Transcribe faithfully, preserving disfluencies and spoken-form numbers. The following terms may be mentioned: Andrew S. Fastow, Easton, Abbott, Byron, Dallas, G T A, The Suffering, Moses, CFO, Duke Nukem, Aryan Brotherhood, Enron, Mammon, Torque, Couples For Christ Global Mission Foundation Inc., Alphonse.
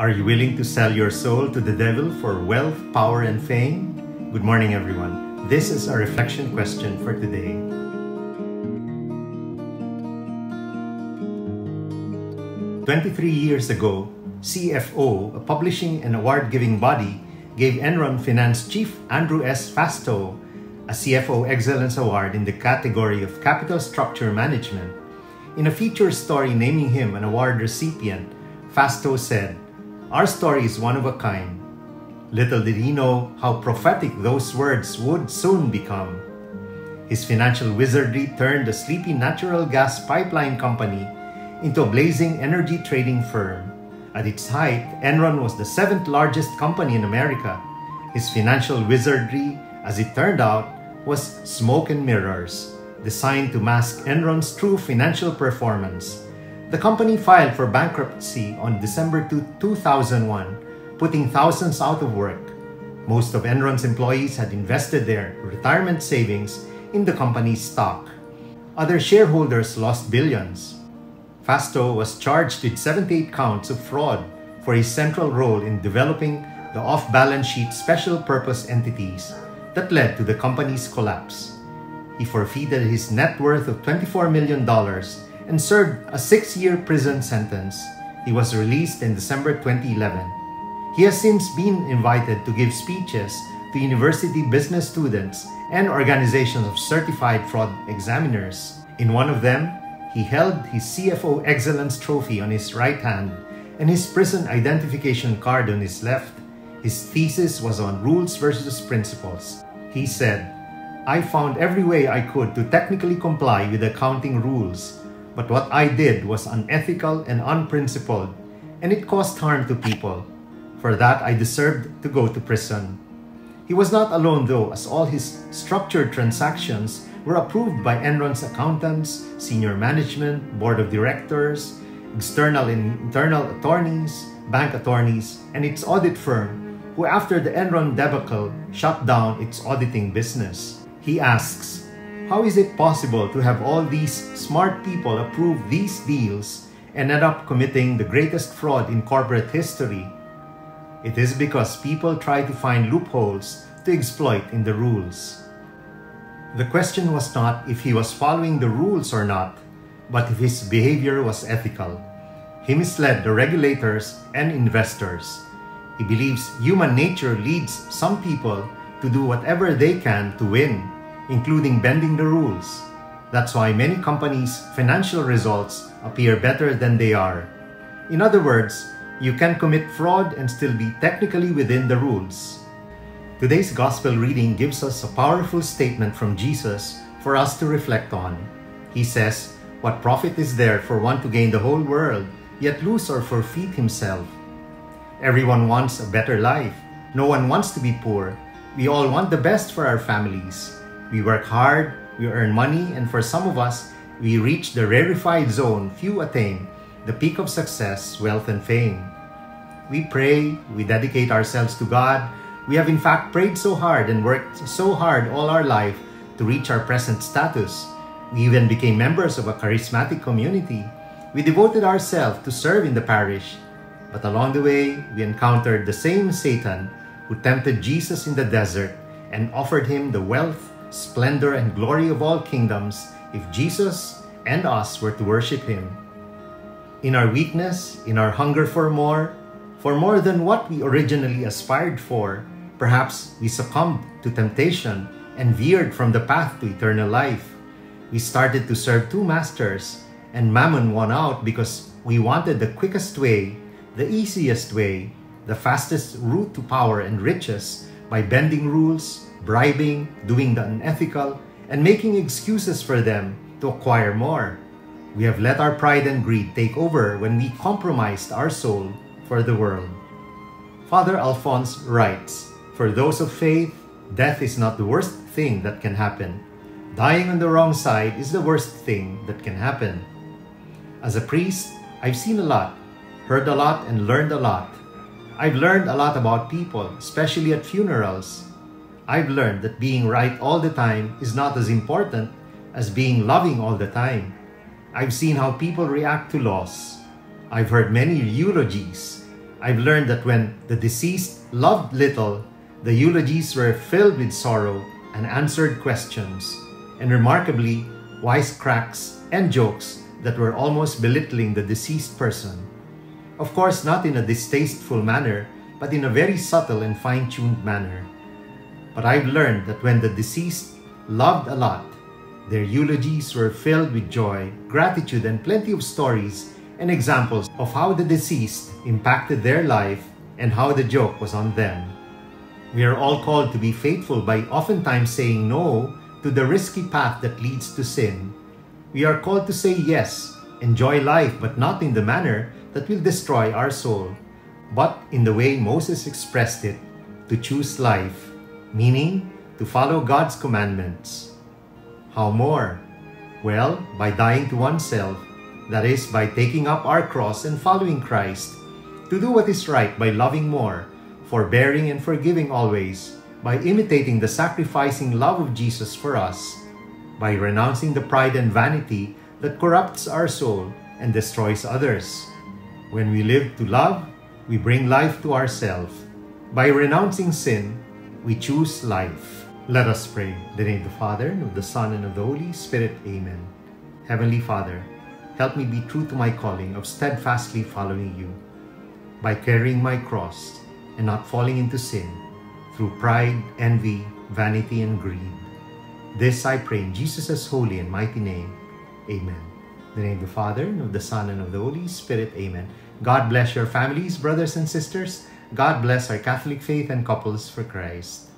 Are you willing to sell your soul to the devil for wealth, power, and fame? Good morning, everyone. This is our reflection question for today. twenty-three years ago, C F O, a publishing and award-giving body, gave Enron Finance Chief Andrew S. Fastow a C F O Excellence Award in the category of Capital Structure Management. In a feature story naming him an award recipient, Fastow said, "Our story is one of a kind." Little did he know how prophetic those words would soon become. His financial wizardry turned a sleepy natural gas pipeline company into a blazing energy trading firm. At its height, Enron was the seventh largest company in America. His financial wizardry, as it turned out, was smoke and mirrors, designed to mask Enron's true financial performance. The company filed for bankruptcy on December two, two thousand one, putting thousands out of work. Most of Enron's employees had invested their retirement savings in the company's stock. Other shareholders lost billions. Fastow was charged with seventy-eight counts of fraud for his central role in developing the off-balance sheet special purpose entities that led to the company's collapse. He forfeited his net worth of twenty-four million dollars and served a six-year prison sentence. He was released in December twenty eleven. He has since been invited to give speeches to university business students and organizations of certified fraud examiners. In one of them, he held his C F O Excellence Trophy on his right hand and his prison identification card on his left. His thesis was on rules versus principles. He said, "I found every way I could to technically comply with accounting rules, but what I did was unethical and unprincipled, and it caused harm to people. For that, I deserved to go to prison." He was not alone, though, as all his structured transactions were approved by Enron's accountants, senior management, board of directors, external and internal attorneys, bank attorneys, and its audit firm, who after the Enron debacle shut down its auditing business. He asks, how is it possible to have all these smart people approve these deals and end up committing the greatest fraud in corporate history? It is because people try to find loopholes to exploit in the rules. The question was not if he was following the rules or not, but if his behavior was ethical. He misled the regulators and investors. He believes human nature leads some people to do whatever they can to win, including bending the rules. That's why many companies' financial results appear better than they are. In other words, you can commit fraud and still be technically within the rules. Today's gospel reading gives us a powerful statement from Jesus for us to reflect on. He says, "What profit is there for one to gain the whole world, yet lose or forfeit himself?" Everyone wants a better life. No one wants to be poor. We all want the best for our families. We work hard, we earn money, and for some of us, we reach the rarefied zone few attain, the peak of success, wealth, and fame. We pray, we dedicate ourselves to God. We have in fact prayed so hard and worked so hard all our life to reach our present status. We even became members of a charismatic community. We devoted ourselves to serve in the parish. But along the way, we encountered the same Satan who tempted Jesus in the desert and offered him the wealth, splendor, and glory of all kingdoms if Jesus and us were to worship him. In our weakness, in our hunger for more, for more than what we originally aspired for, perhaps we succumbed to temptation and veered from the path to eternal life. We started to serve two masters, and Mammon won out because we wanted the quickest way, the easiest way, the fastest route to power and riches by bending rules, bribing, doing the unethical, and making excuses for them to acquire more. We have let our pride and greed take over when we compromised our soul for the world. Father Alphonse writes, "For those of faith, death is not the worst thing that can happen. Dying on the wrong side is the worst thing that can happen." As a priest, I've seen a lot, heard a lot, and learned a lot. I've learned a lot about people, especially at funerals. I've learned that being right all the time is not as important as being loving all the time. I've seen how people react to loss. I've heard many eulogies. I've learned that when the deceased loved little, the eulogies were filled with sorrow, unanswered questions, and remarkably, wisecracks and jokes that were almost belittling the deceased person. Of course, not in a distasteful manner, but in a very subtle and fine-tuned manner. But I've learned that when the deceased loved a lot, their eulogies were filled with joy, gratitude, and plenty of stories and examples of how the deceased impacted their life and how the joke was on them. We are all called to be faithful by oftentimes saying no to the risky path that leads to sin. We are called to say yes, enjoy life, but not in the manner that will destroy our soul, but in the way Moses expressed it, to choose life, meaning to follow God's commandments. How more? Well, by dying to oneself, that is, by taking up our cross and following Christ, to do what is right by loving more, forbearing and forgiving always, by imitating the sacrificing love of Jesus for us, by renouncing the pride and vanity that corrupts our soul and destroys others. When we live to love, we bring life to ourselves. By renouncing sin, we choose life. Let us pray. In the name of the Father, and of the Son, and of the Holy Spirit. Amen. Heavenly Father, help me be true to my calling of steadfastly following you, by carrying my cross and not falling into sin through pride, envy, vanity, and greed. This I pray in Jesus' holy and mighty name. Amen. In the name of the Father, and of the Son, and of the Holy Spirit. Amen. God bless your families, brothers and sisters. God bless our Catholic faith and couples for Christ.